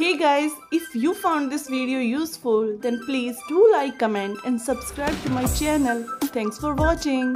Hey guys, if you found this video useful, then please do like, comment and subscribe to my channel. Thanks for watching.